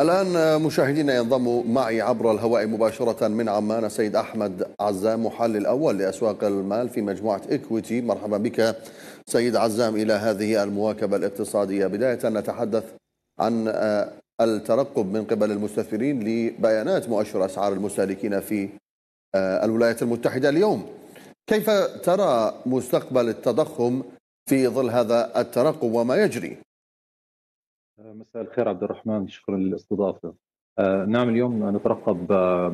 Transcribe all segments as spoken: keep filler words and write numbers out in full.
الآن مشاهدينا ينضم معي عبر الهواء مباشرة من عمان السيد أحمد عزام، محلل أول لأسواق المال في مجموعة إكويتي. مرحبا بك سيد عزام إلى هذه المواكبة الاقتصادية. بداية نتحدث عن الترقب من قبل المستثمرين لبيانات مؤشر أسعار المستهلكين في الولايات المتحدة اليوم. كيف ترى مستقبل التضخم في ظل هذا الترقب وما يجري؟ مساء الخير عبد الرحمن، شكرا للاستضافه. آه نعم، اليوم نترقب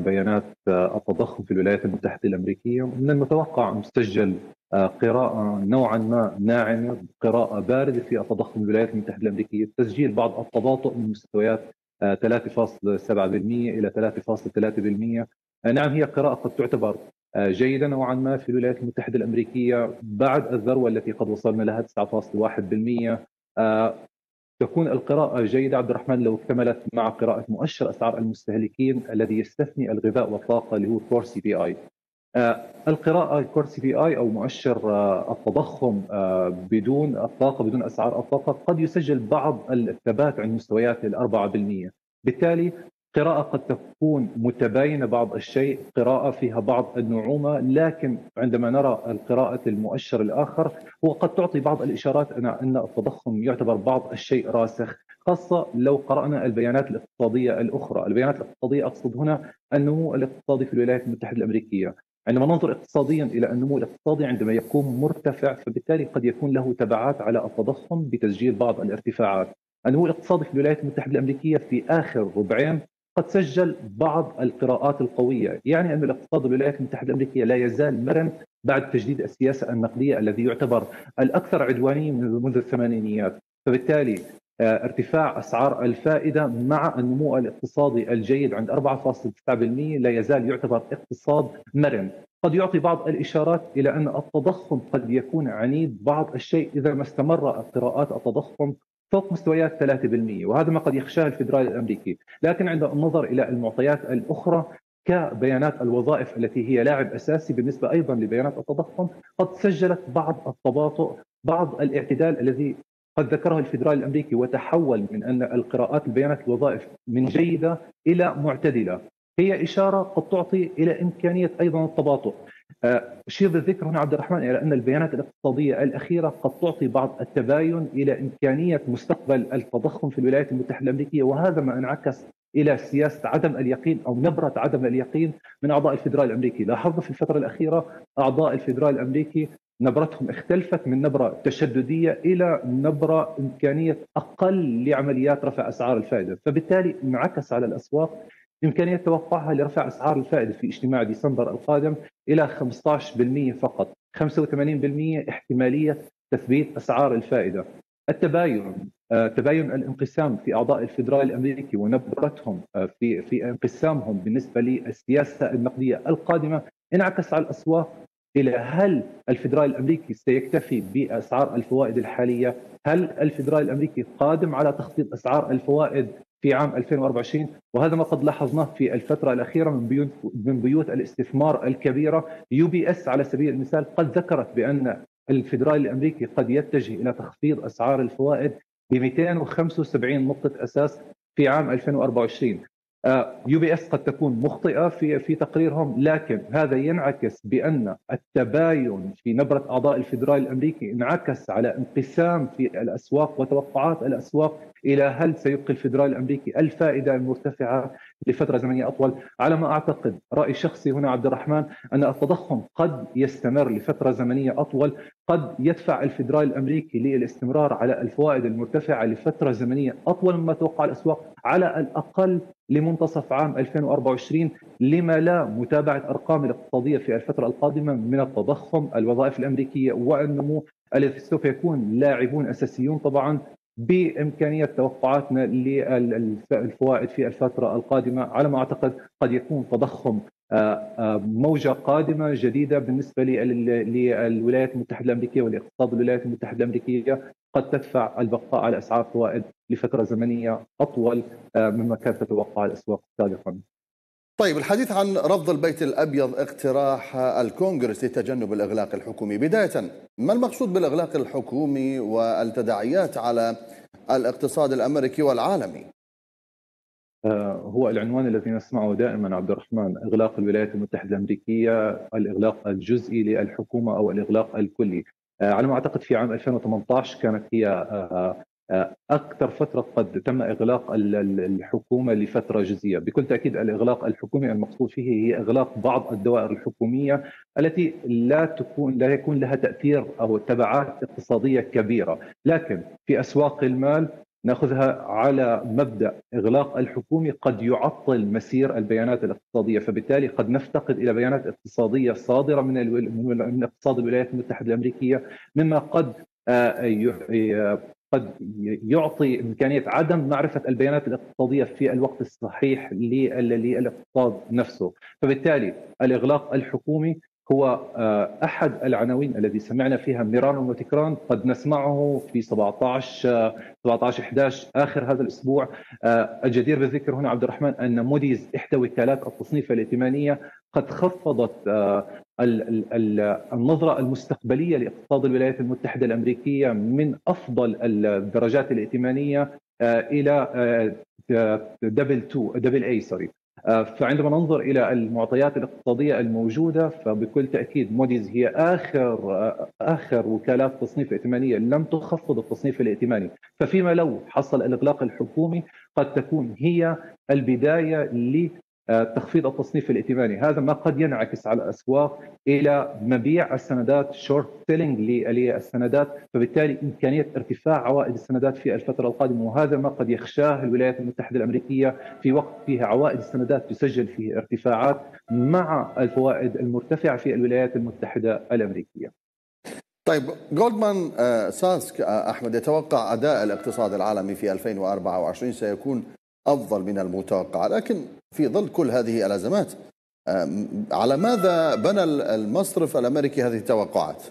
بيانات التضخم في الولايات المتحده الامريكيه. من المتوقع مسجل آه قراءه نوعا ما ناعمه، قراءه بارده في التضخم في الولايات المتحده الامريكيه، تسجيل بعض التباطؤ من مستويات آه ثلاثة فاصلة سبعة بالمئة الى ثلاثة فاصلة ثلاثة بالمئة. آه نعم، هي قراءه قد تعتبر آه جيده نوعا ما في الولايات المتحده الامريكيه بعد الذروه التي قد وصلنا لها تسعة فاصلة واحد بالمئة. آه تكون القراءة جيدة عبد الرحمن لو اكتملت مع قراءة مؤشر أسعار المستهلكين الذي يستثني الغذاء والطاقة اللي هو كور سي بي آي. القراءة كور سي بي آي أو مؤشر آه التضخم آه بدون الطاقة، بدون أسعار الطاقة، قد يسجل بعض الثبات عند مستويات الأربعة بالمئة. بالتالي قراءة قد تكون متباينة بعض الشيء، قراءة فيها بعض النعومة، لكن عندما نرى القراءة المؤشر الآخر هو قد تعطي بعض الإشارات أن التضخم يعتبر بعض الشيء راسخ، خاصة لو قرأنا البيانات الاقتصادية الأخرى. البيانات الاقتصادية أقصد هنا النمو الاقتصادي في الولايات المتحدة الأمريكية. عندما ننظر اقتصاديا إلى النمو الاقتصادي عندما يكون مرتفع فبالتالي قد يكون له تبعات على التضخم بتسجيل بعض الارتفاعات. النمو الاقتصادي في الولايات المتحدة الأمريكية في آخر ربعين قد سجل بعض القراءات القوية، يعني أن الاقتصاد الولايات المتحدة الأمريكية لا يزال مرن بعد تجديد السياسة النقدية الذي يعتبر الأكثر عدوانية منذ الثمانينيات. فبالتالي ارتفاع أسعار الفائدة مع النمو الاقتصادي الجيد عند أربعة فاصلة تسعة بالمئة لا يزال يعتبر اقتصاد مرن، قد يعطي بعض الإشارات إلى أن التضخم قد يكون عنيد بعض الشيء إذا ما استمر قراءات التضخم فوق مستويات ثلاثة بالمئة، وهذا ما قد يخشاه الفيدرالي الأمريكي. لكن عند النظر إلى المعطيات الأخرى كبيانات الوظائف التي هي لاعب أساسي بالنسبة أيضا لبيانات التضخم قد سجلت بعض التباطؤ، بعض الاعتدال الذي قد ذكره الفيدرالي الأمريكي وتحول من أن القراءات البيانات الوظائف من جيدة إلى معتدلة. هي إشارة قد تعطي إلى إمكانية أيضا التباطؤ. أشير بالذكر هنا عبد الرحمن إلى أن البيانات الاقتصادية الأخيرة قد تعطي بعض التباين إلى إمكانية مستقبل التضخم في الولايات المتحدة الأمريكية، وهذا ما انعكس إلى سياسة عدم اليقين أو نبرة عدم اليقين من أعضاء الفيدرالي الأمريكي. لاحظنا في الفترة الأخيرة أعضاء الفيدرالي الأمريكي نبرتهم اختلفت من نبرة تشددية إلى نبرة إمكانية أقل لعمليات رفع أسعار الفائدة، فبالتالي انعكس على الأسواق إمكانية توقعها لرفع أسعار الفائدة في اجتماع ديسمبر القادم إلى خمسة عشر بالمئة فقط، خمسة وثمانين بالمئة احتمالية تثبيت أسعار الفائدة. التباين، تباين الانقسام في أعضاء الفيدرالي الأمريكي ونبرتهم في في انقسامهم بالنسبة للسياسة النقدية القادمة انعكس على الأسواق إلى هل الفيدرالي الأمريكي سيكتفي بأسعار الفوائد الحالية؟ هل الفيدرالي الأمريكي قادم على تخفيض أسعار الفوائد في عام ألفين وأربعة وعشرين؟ وهذا ما قد لاحظناه في الفترة الأخيرة من بيوت من بيوت الاستثمار الكبيرة. يو بي اس على سبيل المثال قد ذكرت بأن الفيدرالي الأمريكي قد يتجه إلى تخفيض أسعار الفوائد ب مئتين وخمسة وسبعين نقطة أساس في عام ألفين وأربعة وعشرين. يو بي اس قد تكون مخطئة في في تقريرهم، لكن هذا ينعكس بأن التباين في نبرة أعضاء الفيدرالي الأمريكي انعكس على انقسام في الأسواق وتوقعات الأسواق إلى هل سيبقي الفيدرالي الأمريكي الفائدة المرتفعة لفترة زمنية أطول. على ما أعتقد، رأي شخصي هنا عبد الرحمن، أن التضخم قد يستمر لفترة زمنية أطول، قد يدفع الفيدرالي الأمريكي للاستمرار على الفوائد المرتفعة لفترة زمنية أطول مما توقع الأسواق، على الأقل لمنتصف عام ألفين وأربعة وعشرين. لما لا متابعة أرقام الاقتصادية في الفترة القادمة من التضخم، الوظائف الأمريكية والنمو الذي سوف يكون لاعبون أساسيون طبعا بإمكانية توقعاتنا للفوائد في الفترة القادمة. على ما أعتقد قد يكون تضخم موجة قادمة جديدة بالنسبة للولايات المتحدة الأمريكية والاقتصاد الولايات المتحدة الأمريكية قد تدفع البقاء على أسعار الفوائد لفترة زمنية أطول مما كانت تتوقع الأسواق سابقا. طيب، الحديث عن رفض البيت الأبيض اقتراح الكونغرس لتجنب الإغلاق الحكومي. بداية، ما المقصود بالإغلاق الحكومي والتداعيات على الاقتصاد الأمريكي والعالمي؟ هو العنوان الذي نسمعه دائما عبد الرحمن، إغلاق الولايات المتحدة الأمريكية، الإغلاق الجزئي للحكومة أو الإغلاق الكلي. على ما أعتقد في عام ألفين وثمانية عشر كانت هي أكثر فترة قد تم إغلاق الحكومة لفترة جزئية. بكل تأكيد الإغلاق الحكومي المقصود فيه هي إغلاق بعض الدوائر الحكومية التي لا تكون لا يكون لها تأثير أو تبعات اقتصادية كبيرة، لكن في أسواق المال نأخذها على مبدأ إغلاق الحكومي قد يعطل مسير البيانات الاقتصادية، فبالتالي قد نفتقد إلى بيانات اقتصادية صادرة من الول... من اقتصاد الولايات المتحدة الأمريكية، مما قد قد يعطي إمكانية عدم معرفة البيانات الاقتصادية في الوقت الصحيح للاقتصاد نفسه. فبالتالي الإغلاق الحكومي هو أحد العناوين الذي سمعنا فيها مرارا وتكرارا، قد نسمعه في سبعة عشر سبعة عشر إحدى عشر آخر هذا الأسبوع. الجدير بالذكر هنا عبد الرحمن أن موديز إحدى وكالات التصنيف الائتمانية قد خفضت النظرة المستقبلية لاقتصاد الولايات المتحدة الأمريكية من أفضل الدرجات الائتمانية إلى دبل تو دبل أي سوري. فعندما ننظر إلى المعطيات الاقتصادية الموجودة فبكل تأكيد موديز هي آخر آخر وكالات تصنيف ائتمانية لم تخفض التصنيف الائتماني، ففيما لو حصل الإغلاق الحكومي قد تكون هي البداية لتخفيض التصنيف الائتماني. هذا ما قد ينعكس على الأسواق إلى مبيع السندات شورت سيلينج للسندات، فبالتالي إمكانية ارتفاع عوائد السندات في الفترة القادمة، وهذا ما قد يخشاه الولايات المتحدة الأمريكية في وقت فيها عوائد السندات تسجل فيه ارتفاعات مع الفوائد المرتفعة في الولايات المتحدة الأمريكية. طيب، جولدمان ساكس أحمد يتوقع أداء الاقتصاد العالمي في ألفين وأربعة وعشرين سيكون أفضل من المتوقع، لكن في ظل كل هذه الأزمات على ماذا بنى المصرف الأمريكي هذه التوقعات؟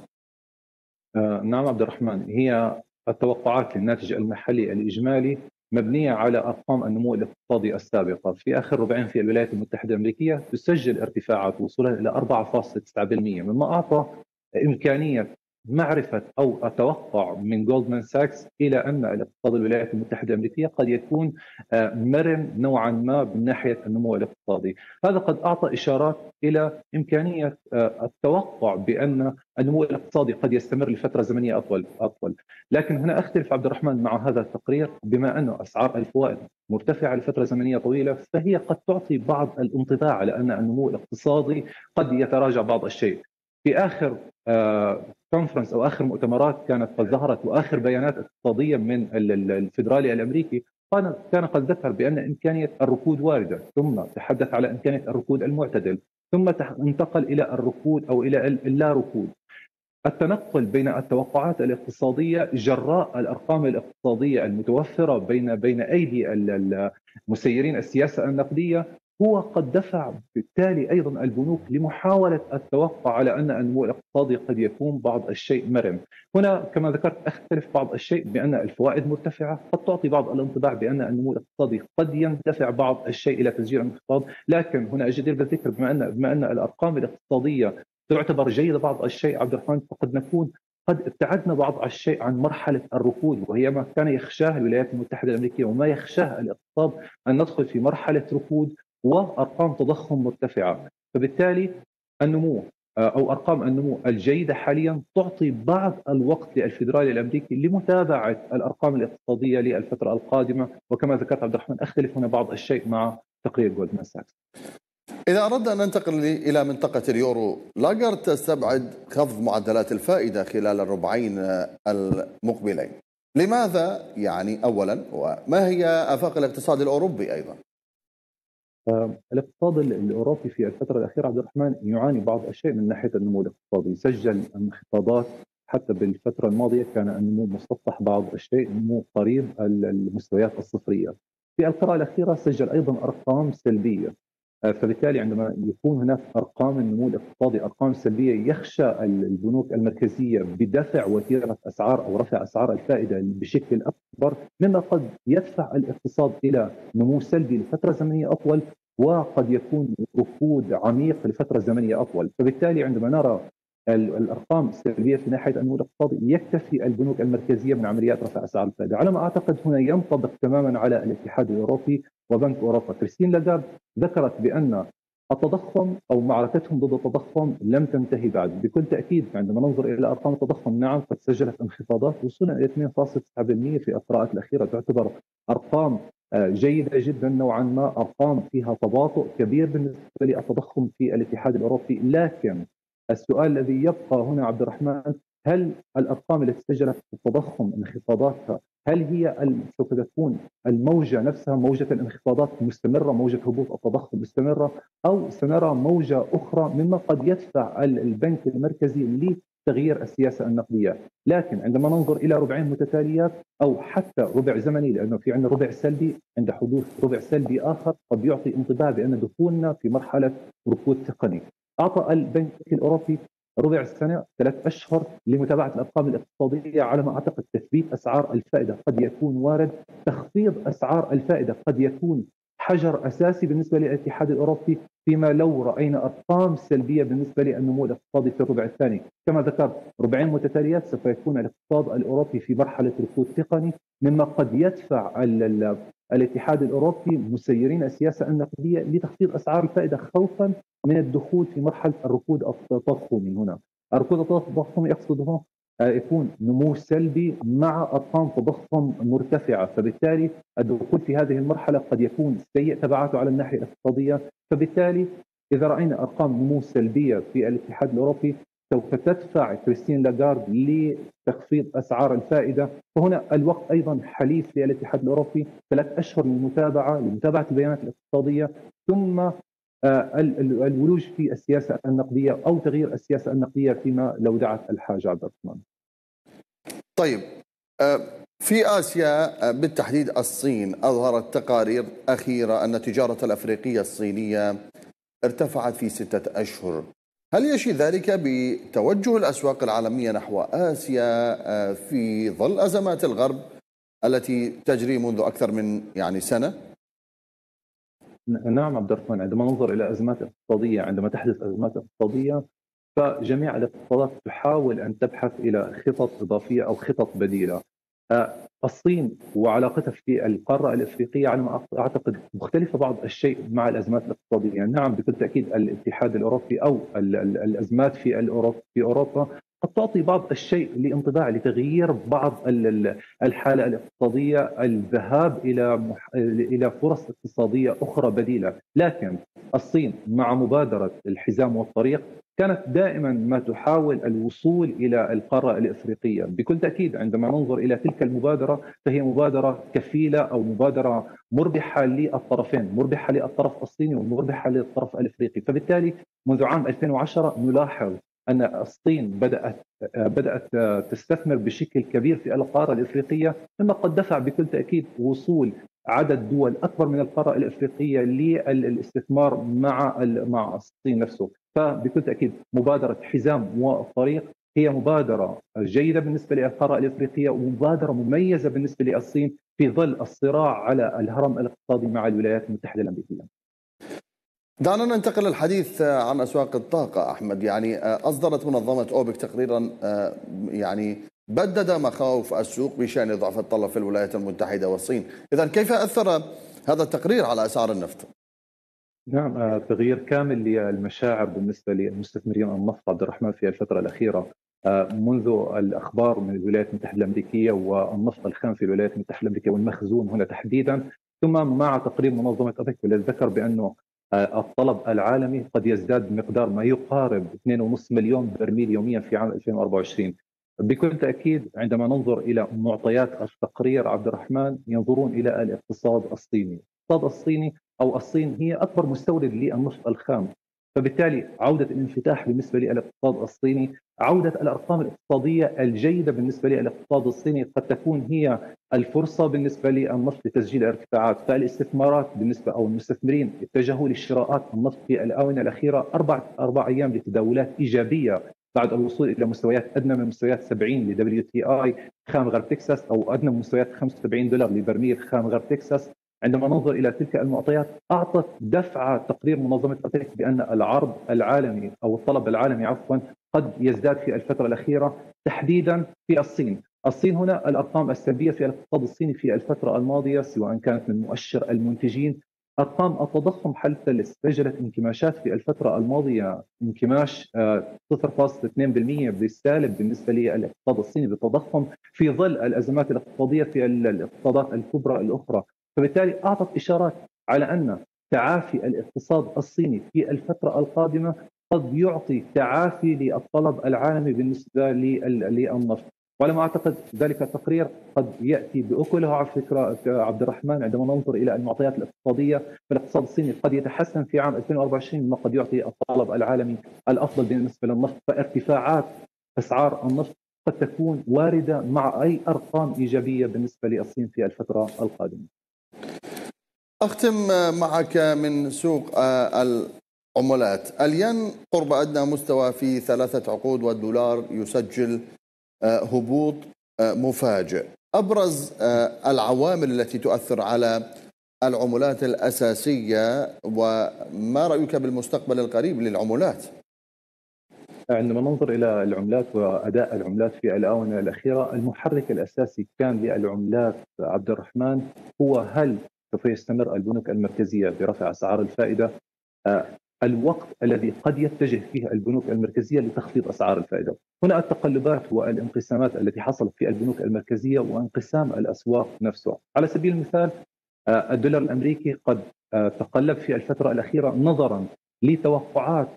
نعم عبد الرحمن، هي التوقعات للناتج المحلي الإجمالي مبنية على أرقام النمو الاقتصادي السابقة. في آخر ربعين في الولايات المتحدة الأمريكية تسجل ارتفاعات وصولها إلى أربعة فاصلة تسعة بالمئة، مما أعطى إمكانية معرفة أو أتوقع من جولدمان ساكس إلى أن الاقتصاد الولايات المتحدة الأمريكية قد يكون مرن نوعا ما من ناحية النمو الاقتصادي. هذا قد أعطى إشارات إلى إمكانية التوقع بأن النمو الاقتصادي قد يستمر لفترة زمنية أطول أطول. لكن هنا أختلف عبد الرحمن مع هذا التقرير، بما أن أسعار الفوائد مرتفعة لفترة زمنية طويلة فهي قد تعطي بعض الانطباع على أن النمو الاقتصادي قد يتراجع بعض الشيء. في آخر كونفرنس أو آخر مؤتمرات كانت قد ظهرت وآخر بيانات اقتصادية من الفيدرالي الأمريكي كان قد ذكر بأن إمكانية الركود واردة، ثم تحدث على إمكانية الركود المعتدل، ثم انتقل إلى الركود أو إلى اللا ركود. التنقل بين التوقعات الاقتصادية جراء الأرقام الاقتصادية المتوفرة بين بين أيدي المسيرين السياسة النقدية هو قد دفع بالتالي أيضا البنوك لمحاولة التوقع على أن النمو الاقتصادي قد يكون بعض الشيء مرن. هنا كما ذكرت أختلف بعض الشيء بأن الفوائد مرتفعة قد تعطي بعض الانطباع بأن النمو الاقتصادي قد يندفع بعض الشيء إلى تسجيل انخفاض، لكن هنا الجدير بالذكر بما أن بما أن الأرقام الاقتصادية تعتبر جيدة بعض الشيء عبد الرحمن، فقد نكون قد ابتعدنا بعض الشيء عن مرحلة الركود، وهي ما كان يخشاه الولايات المتحدة الأمريكية وما يخشاه الاقتصاد، أن ندخل في مرحلة ركود وأرقام تضخم مرتفعة. فبالتالي النمو أو أرقام النمو الجيدة حاليا تعطي بعض الوقت للفيدرالي الأمريكي لمتابعة الأرقام الاقتصادية للفترة القادمة، وكما ذكرت عبد الرحمن أختلف هنا بعض الشيء مع تقرير جولدمان ساكس. إذا أردنا أن ننتقل إلى منطقة اليورو، لاجارد تستبعد خفض معدلات الفائدة خلال الربعين المقبلين، لماذا يعني أولا، وما هي آفاق الاقتصاد الأوروبي أيضا؟ الاقتصاد الأوروبي في الفترة الأخيرة عبد الرحمن يعاني بعض الشيء من ناحية النمو الاقتصادي، سجل انخفاضات حتى بالفترة الماضية كان النمو مسطح بعض الشيء، نمو قريب المستويات الصفرية. في القراءة الأخيرة سجل أيضا أرقام سلبية، فبالتالي عندما يكون هناك أرقام النمو الاقتصادي أرقام سلبية يخشى البنوك المركزية بدفع وتيرة أسعار أو رفع أسعار الفائدة بشكل أكبر، مما قد يدفع الاقتصاد إلى نمو سلبي لفترة زمنية أطول وقد يكون ركود عميق لفترة زمنية أطول. فبالتالي عندما نرى الارقام السلبيه في ناحيه النمو الاقتصادي يكتفي البنوك المركزيه من عمليات رفع اسعار الفائده، على ما اعتقد هنا ينطبق تماما على الاتحاد الاوروبي وبنك اوروبا. كريستين لاجارد ذكرت بان التضخم او معركتهم ضد التضخم لم تنتهي بعد. بكل تاكيد عندما ننظر الى ارقام التضخم نعم قد سجلت انخفاضات وصلنا الى اثنين فاصلة تسعة بالمئة في القراءات الاخيره، تعتبر ارقام جيدة جدا نوعا ما، ارقام فيها تباطؤ كبير بالنسبه للتضخم في الاتحاد الاوروبي. لكن السؤال الذي يبقى هنا عبد الرحمن، هل الارقام التي سجلت التضخم انخفاضاتها هل هي سوف تكون الموجه نفسها موجه الانخفاضات مستمره، موجه هبوط التضخم مستمره، او سنرى موجه اخرى مما قد يدفع البنك المركزي لتغيير السياسه النقديه؟ لكن عندما ننظر الى ربعين متتاليات او حتى ربع زمني، لانه في عندنا ربع سلبي، عند حدوث ربع سلبي اخر قد يعطي انطباع بان دخولنا في مرحله ركود تقني. أعطى البنك الأوروبي ربع سنة ثلاث أشهر لمتابعة الأرقام الاقتصادية، على ما أعتقد تثبيت أسعار الفائدة قد يكون وارد، تخفيض أسعار الفائدة قد يكون حجر أساسي بالنسبة للاتحاد الأوروبي، فيما لو رأينا أرقام سلبية بالنسبة للنمو الاقتصادي في الربع الثاني. كما ذكرت ربعين متتاليات سوف يكون الاقتصاد الأوروبي في مرحلة ركود تقني، مما قد يدفع ال الاتحاد الأوروبي مسيرين السياسة النقدية لتخفيض أسعار الفائدة خوفا من الدخول في مرحلة الركود التضخمي. هنا الركود التضخمي أقصده يكون نمو سلبي مع أرقام تضخم مرتفعة، فبالتالي الدخول في هذه المرحلة قد يكون سيء تبعاته على الناحية الاقتصادية. فبالتالي إذا رأينا أرقام نمو سلبية في الاتحاد الأوروبي سوف تدفع كريستين لاجارد لتخفيض أسعار الفائدة، فهنا الوقت أيضا حليف للاتحاد الأوروبي، ثلاث أشهر للمتابعة لمتابعة البيانات الاقتصادية، ثم الولوج في السياسة النقدية أو تغيير السياسة النقدية فيما لو دعت الحاجة. عبد الرحمن طيب، في آسيا بالتحديد الصين، أظهرت تقارير أخيرة أن التجارة الأفريقية الصينية ارتفعت في ستة أشهر، هل يشي ذلك بتوجه الأسواق العالمية نحو آسيا في ظل أزمات الغرب التي تجري منذ أكثر من يعني سنة؟ نعم عبد الرحمن، عندما ننظر إلى أزمات اقتصادية، عندما تحدث أزمات اقتصادية فجميع الاقتصادات تحاول أن تبحث إلى خطط إضافية أو خطط بديلة. الصين وعلاقتها في القارة الأفريقية على ما أعتقد مختلفة بعض الشيء مع الأزمات الاقتصادية. نعم بكل تأكيد الاتحاد الأوروبي أو الأزمات في الأوروب في أوروبا قد تعطي بعض الشيء لانطباع لتغيير بعض الحالة الاقتصادية، الذهاب إلى إلى فرص اقتصادية أخرى بديلة. لكن الصين مع مبادرة الحزام والطريق كانت دائما ما تحاول الوصول إلى القارة الأفريقية. بكل تأكيد عندما ننظر إلى تلك المبادرة فهي مبادرة كفيلة أو مبادرة مربحة للطرفين، مربحة للطرف الصيني ومربحة للطرف الأفريقي. فبالتالي منذ عام ألفين وعشرة نلاحظ أن الصين بدأت بدأت تستثمر بشكل كبير في القارة الأفريقية، مما قد دفع بكل تأكيد وصول عدد دول أكبر من القارة الأفريقية للاستثمار مع مع الصين نفسه. فبكل تأكيد مبادرة حزام والطريق هي مبادرة جيدة بالنسبة للقارة الأفريقية ومبادرة مميزة بالنسبة للصين في ظل الصراع على الهرم الاقتصادي مع الولايات المتحدة الأمريكية. دعنا ننتقل للحديث عن أسواق الطاقة أحمد. يعني أصدرت منظمة أوبك تقريرا يعني بدد مخاوف السوق بشأن ضعف الطلب في الولايات المتحدة والصين، إذن كيف أثر هذا التقرير على أسعار النفط؟ نعم، تغيير كامل للمشاعر بالنسبة لمستثمرين النفط عبد الرحمن في الفترة الأخيرة، منذ الأخبار من الولايات المتحدة الأمريكية والنفط الخام في الولايات المتحدة الأمريكية والمخزون هنا تحديدا، ثم مع تقرير منظمة أوبك والذي ذكر بأنه الطلب العالمي قد يزداد بمقدار ما يقارب اثنين ونصف مليون برميل يوميا في عام ألفين وأربعة وعشرين. بكل تأكيد عندما ننظر إلى معطيات التقرير عبد الرحمن ينظرون إلى الاقتصاد الصيني. الاقتصاد الصيني أو الصين هي أكبر مستورد للنفط الخام، فبالتالي عودة الانفتاح بالنسبة للاقتصاد الصيني، عودة الأرقام الاقتصادية الجيدة بالنسبة للاقتصاد الصيني قد تكون هي الفرصة بالنسبة للنفط لتسجيل ارتفاعات. فالاستثمارات بالنسبة أو المستثمرين اتجهوا لشراءات النفط في الآونة الأخيرة، أربع أربع أيام لتداولات إيجابية بعد الوصول إلى مستويات أدنى من مستويات سبعين ل دبليو تي آي خام غرب تكساس، أو أدنى من مستويات خمسة وسبعين دولار لبرميل خام غرب تكساس. عندما ننظر إلى تلك المعطيات أعطت دفعة تقرير منظمة أوبك بأن العرض العالمي أو الطلب العالمي عفوا قد يزداد في الفترة الأخيرة تحديدا في الصين. الصين هنا الأرقام السلبية في الاقتصاد الصيني في الفترة الماضية سواء كانت من مؤشر المنتجين، أرقام التضخم حتى سجلت انكماشات في الفترة الماضية، انكماش صفر فاصلة اثنين بالمئة بالسالب بالنسبة للاقتصاد الصيني بالتضخم في ظل الأزمات الاقتصادية في الاقتصادات الكبرى الأخرى، فبالتالي أعطت إشارات على أن تعافي الاقتصاد الصيني في الفترة القادمة قد يعطي تعافي للطلب العالمي بالنسبة للنفط. وعلى ما أعتقد ذلك التقرير قد يأتي بأكلها على فكرة عبد الرحمن عندما ننظر إلى المعطيات الاقتصادية، فالاقتصاد الصيني قد يتحسن في عام ألفين وأربعة وعشرين مما قد يعطي الطلب العالمي الأفضل بالنسبة للنفط، فارتفاعات أسعار النفط قد تكون واردة مع أي أرقام إيجابية بالنسبة للصين في الفترة القادمة. أختم معك من سوق العملات، الين قرب أدنى مستوى في ثلاثة عقود والدولار يسجل هبوط مفاجئ، أبرز العوامل التي تؤثر على العملات الأساسية وما رأيك بالمستقبل القريب للعملات؟ عندما ننظر إلى العملات وأداء العملات في الآونة الأخيرة، المحرك الأساسي كان للعملات عبد الرحمن هو هل سوف يستمر البنوك المركزية برفع أسعار الفائدة؟ الوقت الذي قد يتجه فيه البنوك المركزية لتخفيض أسعار الفائدة. هنا التقلبات والانقسامات التي حصلت في البنوك المركزية وانقسام الأسواق نفسه. على سبيل المثال الدولار الأمريكي قد تقلب في الفترة الأخيرة نظرا لتوقعات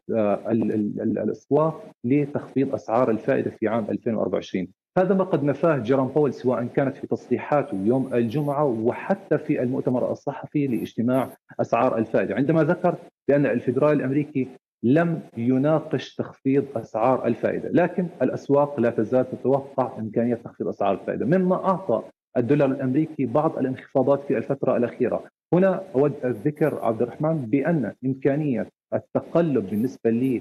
الأسواق لتخفيض أسعار الفائدة في عام ألفين وأربعة وعشرين. هذا ما قد نفاه جيروم باول سواء كانت في تصريحاته يوم الجمعة وحتى في المؤتمر الصحفي لاجتماع أسعار الفائدة، عندما ذكر بأن الفيدرالي الأمريكي لم يناقش تخفيض أسعار الفائدة، لكن الأسواق لا تزال تتوقع إمكانية تخفيض أسعار الفائدة، مما أعطى الدولار الأمريكي بعض الانخفاضات في الفترة الأخيرة. هنا أود الذكر عبد الرحمن بأن إمكانية التقلب بالنسبة لي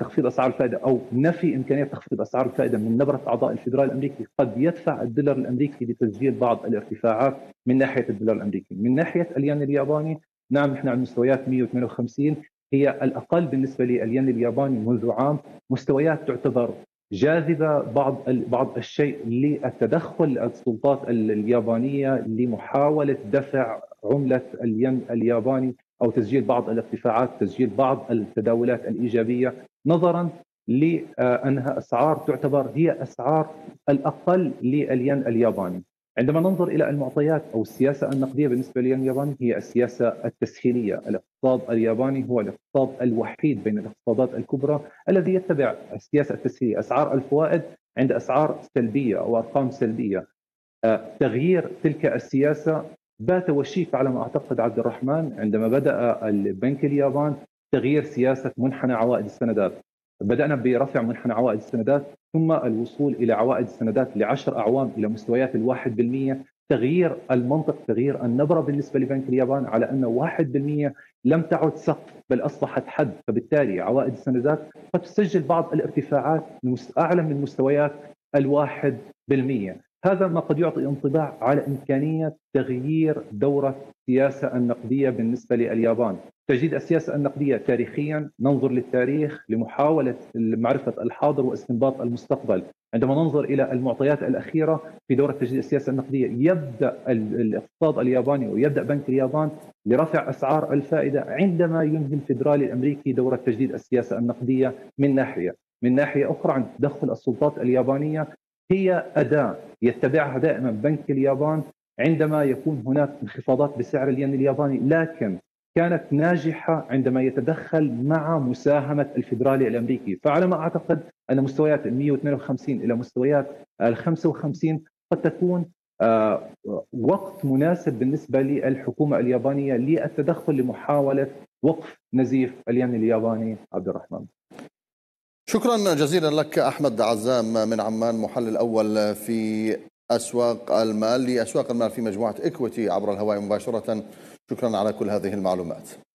تخفيض أسعار الفائدة أو نفي إمكانية تخفيض أسعار الفائدة من نبرة أعضاء الفيدرالي الأمريكي قد يدفع الدولار الأمريكي لتسجيل بعض الارتفاعات من ناحية الدولار الأمريكي. من ناحية الين الياباني، نعم نحن على مستويات مئة وثمانية وخمسين هي الأقل بالنسبة للين الياباني منذ عام، مستويات تعتبر جاذبة بعض بعض الشيء للتدخل السلطات اليابانية لمحاولة دفع عملة الين الياباني أو تسجيل بعض الارتفاعات، تسجيل بعض التداولات الإيجابية نظراً لأنها أسعار تعتبر هي أسعار الأقل للين الياباني. عندما ننظر إلى المعطيات أو السياسة النقدية بالنسبة للين الياباني هي السياسة التسهيلية. الاقتصاد الياباني هو الاقتصاد الوحيد بين الاقتصادات الكبرى الذي يتبع السياسة التسهيلية. أسعار الفوائد عند أسعار سلبية أو أرقام سلبية، تغيير تلك السياسة بات وشيك على ما أعتقد عبد الرحمن عندما بدأ البنك اليابان تغيير سياسة منحنى عوائد السندات. بدأنا برفع منحنى عوائد السندات ثم الوصول إلى عوائد السندات لعشر أعوام إلى مستويات الواحد بالمئة، تغيير المنطق، تغيير النبرة بالنسبة لبنك اليابان على أن واحد بالمئة لم تعد سقف بل أصبحت حد، فبالتالي عوائد السندات قد تسجل بعض الارتفاعات أعلى من مستويات الواحد بالمئة. هذا ما قد يعطي انطباع على إمكانية تغيير دورة السياسة النقدية بالنسبة لليابان. تجديد السياسة النقدية تاريخيا، ننظر للتاريخ لمحاولة معرفة الحاضر واستنباط المستقبل. عندما ننظر إلى المعطيات الأخيرة في دورة تجديد السياسة النقدية، يبدأ الاقتصاد الياباني ويبدأ بنك اليابان لرفع أسعار الفائدة عندما ينهي الفيدرالي الأمريكي دورة تجديد السياسة النقدية. من ناحية من ناحية أخرى عن تدخل السلطات اليابانية، هي أداة يتبعها دائما بنك اليابان عندما يكون هناك انخفاضات بسعر الين الياباني، لكن كانت ناجحة عندما يتدخل مع مساهمة الفيدرالي الأمريكي. فعلى ما أعتقد أن مستويات مئة واثنين وخمسين إلى مستويات خمسة وخمسين قد تكون وقت مناسب بالنسبة للحكومة اليابانية للتدخل لمحاولة وقف نزيف الين الياباني. عبد الرحمن، شكرا جزيلا لك. أحمد عزام من عمان، محلل أول في أسواق المال لأسواق المال في مجموعة إكويتي عبر الهواء مباشرة، شكرا على كل هذه المعلومات.